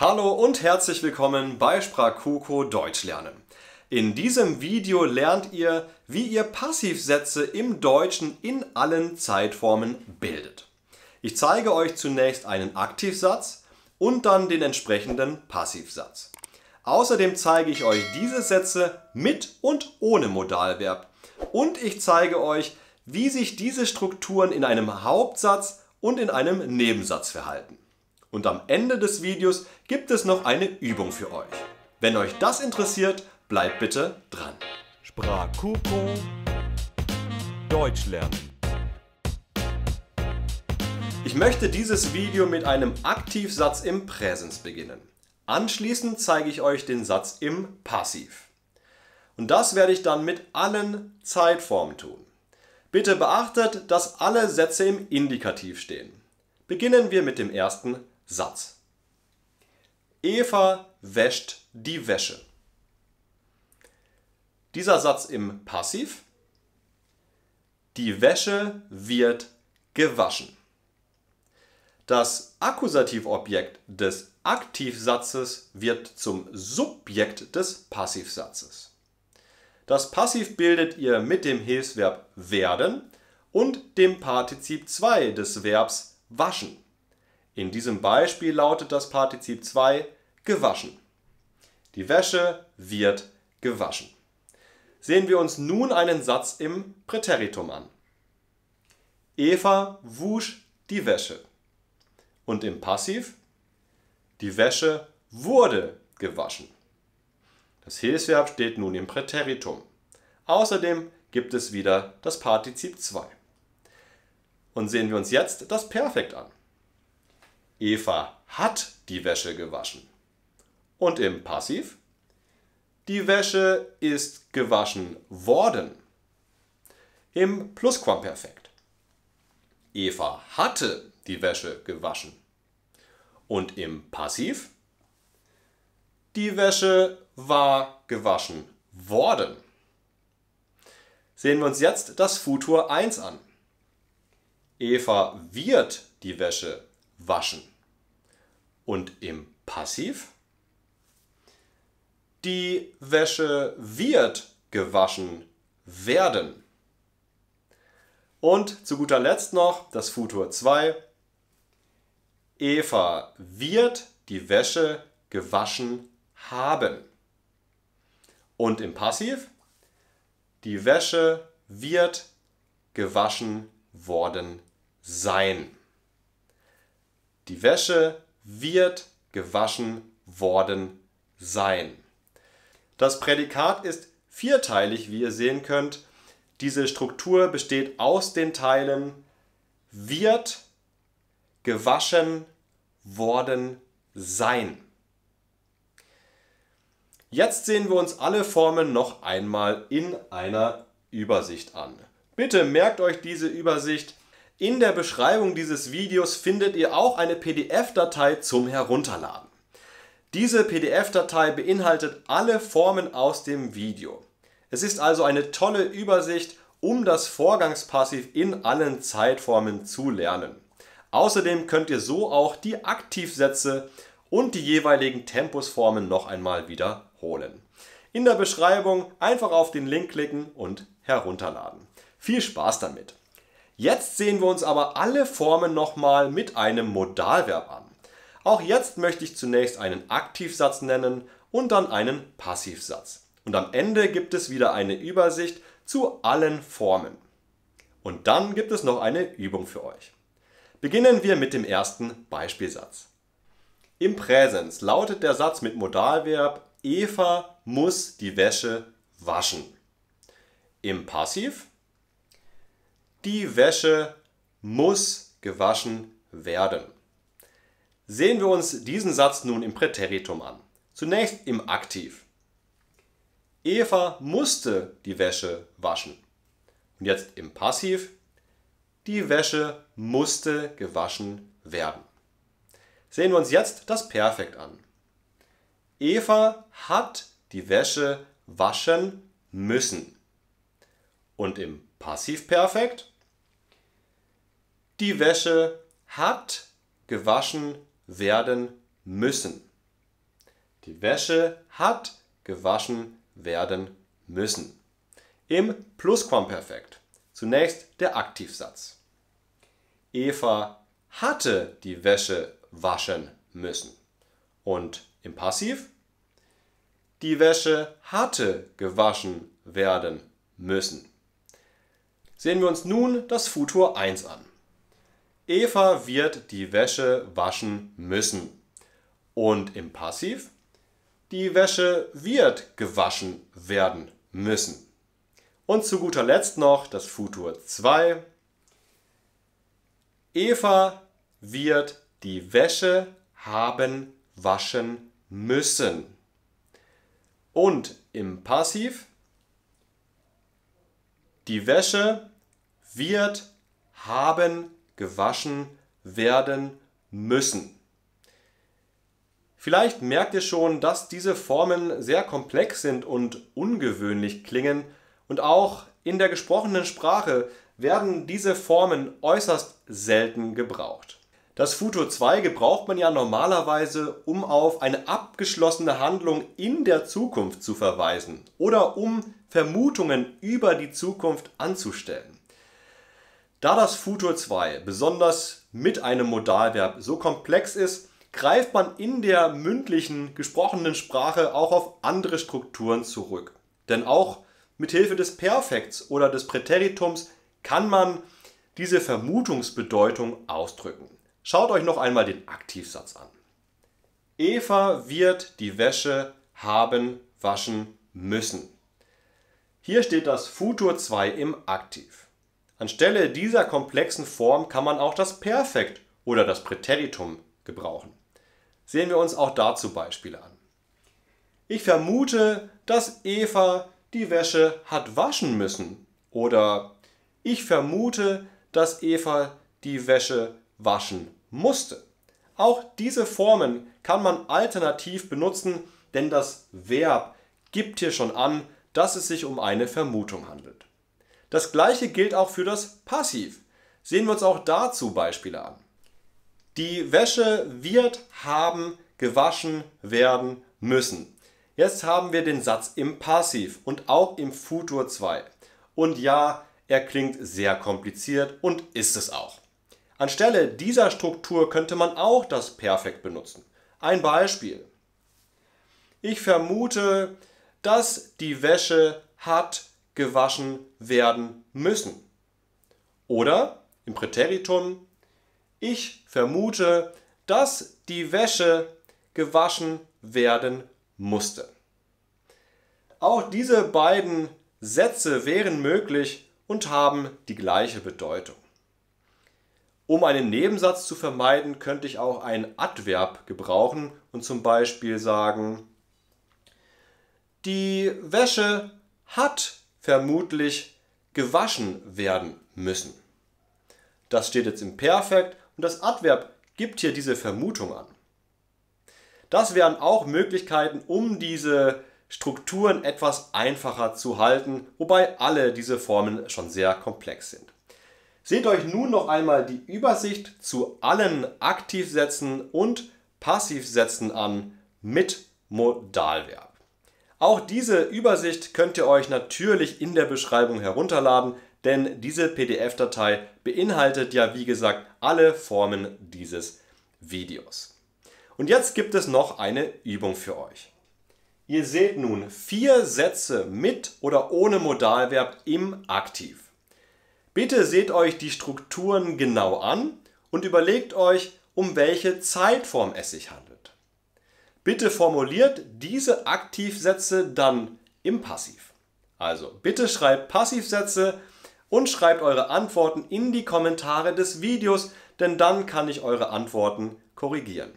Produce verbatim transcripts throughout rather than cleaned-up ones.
Hallo und herzlich willkommen bei Sprakuko Deutsch lernen. In diesem Video lernt ihr, wie ihr Passivsätze im Deutschen in allen Zeitformen bildet. Ich zeige euch zunächst einen Aktivsatz und dann den entsprechenden Passivsatz. Außerdem zeige ich euch diese Sätze mit und ohne Modalverb. Und ich zeige euch, wie sich diese Strukturen in einem Hauptsatz und in einem Nebensatz verhalten. Und am Ende des Videos gibt es noch eine Übung für euch. Wenn euch das interessiert, bleibt bitte dran. Sprakuko Deutsch lernen. Ich möchte dieses Video mit einem Aktivsatz im Präsens beginnen. Anschließend zeige ich euch den Satz im Passiv. Und das werde ich dann mit allen Zeitformen tun. Bitte beachtet, dass alle Sätze im Indikativ stehen. Beginnen wir mit dem ersten Satz. Eva wäscht die Wäsche. Dieser Satz im Passiv. Die Wäsche wird gewaschen. Das Akkusativobjekt des Aktivsatzes wird zum Subjekt des Passivsatzes. Das Passiv bildet ihr mit dem Hilfsverb werden und dem Partizip zwei des Verbs waschen. In diesem Beispiel lautet das Partizip zwei gewaschen. Die Wäsche wird gewaschen. Sehen wir uns nun einen Satz im Präteritum an. Eva wusch die Wäsche. Und im Passiv, die Wäsche wurde gewaschen. Das Hilfsverb steht nun im Präteritum. Außerdem gibt es wieder das Partizip zwei. Und sehen wir uns jetzt das Perfekt an. Eva hat die Wäsche gewaschen. Und im Passiv? Die Wäsche ist gewaschen worden. Im Plusquamperfekt. Eva hatte die Wäsche gewaschen. Und im Passiv? Die Wäsche war gewaschen worden. Sehen wir uns jetzt das Futur eins an. Eva wird die Wäsche waschen. Und im Passiv? Die Wäsche wird gewaschen werden. Und zu guter Letzt noch das Futur zwei. Eva wird die Wäsche gewaschen haben. Und im Passiv? Die Wäsche wird gewaschen worden sein. Die Wäsche wird gewaschen worden sein. Das Prädikat ist vierteilig, wie ihr sehen könnt. Diese Struktur besteht aus den Teilen wird gewaschen worden sein. Jetzt sehen wir uns alle Formen noch einmal in einer Übersicht an. Bitte merkt euch diese Übersicht. In der Beschreibung dieses Videos findet ihr auch eine P D F-Datei zum Herunterladen. Diese P D F-Datei beinhaltet alle Formen aus dem Video. Es ist also eine tolle Übersicht, um das Vorgangspassiv in allen Zeitformen zu lernen. Außerdem könnt ihr so auch die Aktivsätze und die jeweiligen Tempusformen noch einmal wiederholen. In der Beschreibung einfach auf den Link klicken und herunterladen. Viel Spaß damit! Jetzt sehen wir uns aber alle Formen nochmal mit einem Modalverb an. Auch jetzt möchte ich zunächst einen Aktivsatz nennen und dann einen Passivsatz. Und am Ende gibt es wieder eine Übersicht zu allen Formen. Und dann gibt es noch eine Übung für euch. Beginnen wir mit dem ersten Beispielsatz. Im Präsens lautet der Satz mit Modalverb Eva muss die Wäsche waschen. Im Passiv die Wäsche muss gewaschen werden. Sehen wir uns diesen Satz nun im Präteritum an. Zunächst im Aktiv. Eva musste die Wäsche waschen. Und jetzt im Passiv. Die Wäsche musste gewaschen werden. Sehen wir uns jetzt das Perfekt an. Eva hat die Wäsche waschen müssen. Und im Passivperfekt. Die Wäsche hat gewaschen werden müssen. Die Wäsche hat gewaschen werden müssen. Im Plusquamperfekt zunächst der Aktivsatz. Eva hatte die Wäsche waschen müssen. Und im Passiv? Die Wäsche hatte gewaschen werden müssen. Sehen wir uns nun das Futur eins an. Eva wird die Wäsche waschen müssen. Und im Passiv? Die Wäsche wird gewaschen werden müssen. Und zu guter Letzt noch das Futur zwei. Eva wird die Wäsche haben waschen müssen. Und im Passiv, die Wäsche wird haben gewaschen werden müssen. Vielleicht merkt ihr schon, dass diese Formen sehr komplex sind und ungewöhnlich klingen, und auch in der gesprochenen Sprache werden diese Formen äußerst selten gebraucht. Das Futur zwei gebraucht man ja normalerweise, um auf eine abgeschlossene Handlung in der Zukunft zu verweisen oder um Vermutungen über die Zukunft anzustellen. Da das Futur zwei besonders mit einem Modalverb so komplex ist, greift man in der mündlichen, gesprochenen Sprache auch auf andere Strukturen zurück. Denn auch mit Hilfe des Perfekts oder des Präteritums kann man diese Vermutungsbedeutung ausdrücken. Schaut euch noch einmal den Aktivsatz an. Eva wird die Wäsche haben waschen müssen. Hier steht das Futur zwei im Aktiv. Anstelle dieser komplexen Form kann man auch das Perfekt oder das Präteritum gebrauchen. Sehen wir uns auch dazu Beispiele an. Ich vermute, dass Eva die Wäsche hat waschen müssen. Oder ich vermute, dass Eva die Wäsche waschen musste. Auch diese Formen kann man alternativ benutzen, denn das Verb gibt hier schon an, dass es sich um eine Vermutung handelt. Das gleiche gilt auch für das Passiv. Sehen wir uns auch dazu Beispiele an. Die Wäsche wird haben gewaschen werden müssen. Jetzt haben wir den Satz im Passiv und auch im Futur zwei. Und ja, er klingt sehr kompliziert und ist es auch. Anstelle dieser Struktur könnte man auch das Perfekt benutzen. Ein Beispiel. Ich vermute, dass die Wäsche hat gewaschen werden müssen. Oder im Präteritum, ich vermute, dass die Wäsche gewaschen werden musste. Auch diese beiden Sätze wären möglich und haben die gleiche Bedeutung. Um einen Nebensatz zu vermeiden, könnte ich auch ein Adverb gebrauchen und zum Beispiel sagen, die Wäsche hat vermutlich gewaschen werden müssen. Das steht jetzt im Perfekt und das Adverb gibt hier diese Vermutung an. Das wären auch Möglichkeiten, um diese Strukturen etwas einfacher zu halten, wobei alle diese Formen schon sehr komplex sind. Seht euch nun noch einmal die Übersicht zu allen Aktivsätzen und Passivsätzen an mit Modalverb. Auch diese Übersicht könnt ihr euch natürlich in der Beschreibung herunterladen, denn diese P D F-Datei beinhaltet ja, wie gesagt, alle Formen dieses Videos. Und jetzt gibt es noch eine Übung für euch. Ihr seht nun vier Sätze mit oder ohne Modalverb im Aktiv. Bitte seht euch die Strukturen genau an und überlegt euch, um welche Zeitform es sich handelt. Bitte formuliert diese Aktivsätze dann im Passiv. Also bitte schreibt Passivsätze und schreibt eure Antworten in die Kommentare des Videos, denn dann kann ich eure Antworten korrigieren.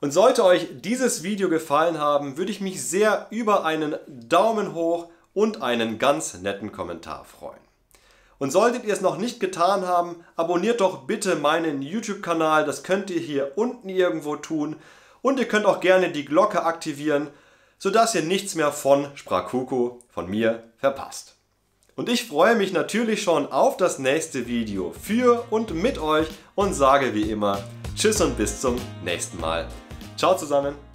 Und sollte euch dieses Video gefallen haben, würde ich mich sehr über einen Daumen hoch und einen ganz netten Kommentar freuen. Und solltet ihr es noch nicht getan haben, abonniert doch bitte meinen YouTube-Kanal, das könnt ihr hier unten irgendwo tun. Und ihr könnt auch gerne die Glocke aktivieren, sodass ihr nichts mehr von Sprakuko, von mir, verpasst. Und ich freue mich natürlich schon auf das nächste Video für und mit euch und sage wie immer Tschüss und bis zum nächsten Mal. Ciao zusammen!